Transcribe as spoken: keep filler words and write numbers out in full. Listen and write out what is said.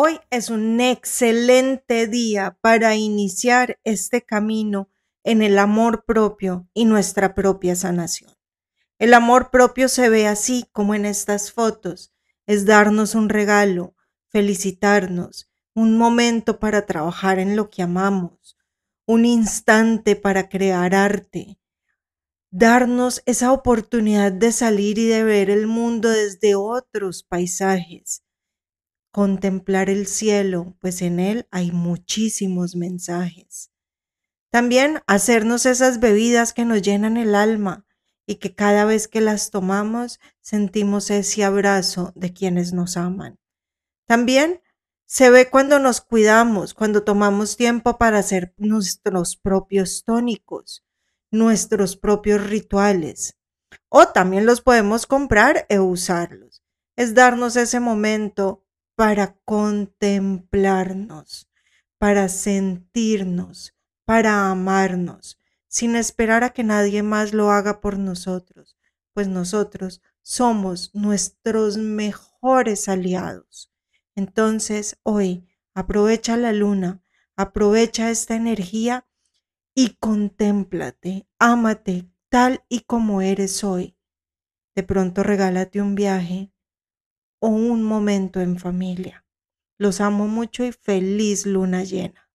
hoy es un excelente día para iniciar este camino en el amor propio y nuestra propia sanación. El amor propio se ve así como en estas fotos, es darnos un regalo, felicitarnos, un momento para trabajar en lo que amamos, un instante para crear arte, darnos esa oportunidad de salir y de ver el mundo desde otros paisajes, contemplar el cielo, pues en él hay muchísimos mensajes. También hacernos esas bebidas que nos llenan el alma y que cada vez que las tomamos sentimos ese abrazo de quienes nos aman. También se ve cuando nos cuidamos, cuando tomamos tiempo para hacer nuestros propios tónicos, nuestros propios rituales, o también los podemos comprar e usarlos. Es darnos ese momento para contemplarnos, para sentirnos, para amarnos, sin esperar a que nadie más lo haga por nosotros, pues nosotros somos nuestros mejores aliados. Entonces hoy aprovecha la luna, aprovecha esta energía y contémplate, ámate tal y como eres hoy. De pronto regálate un viaje o un momento en familia. Los amo mucho y feliz luna llena.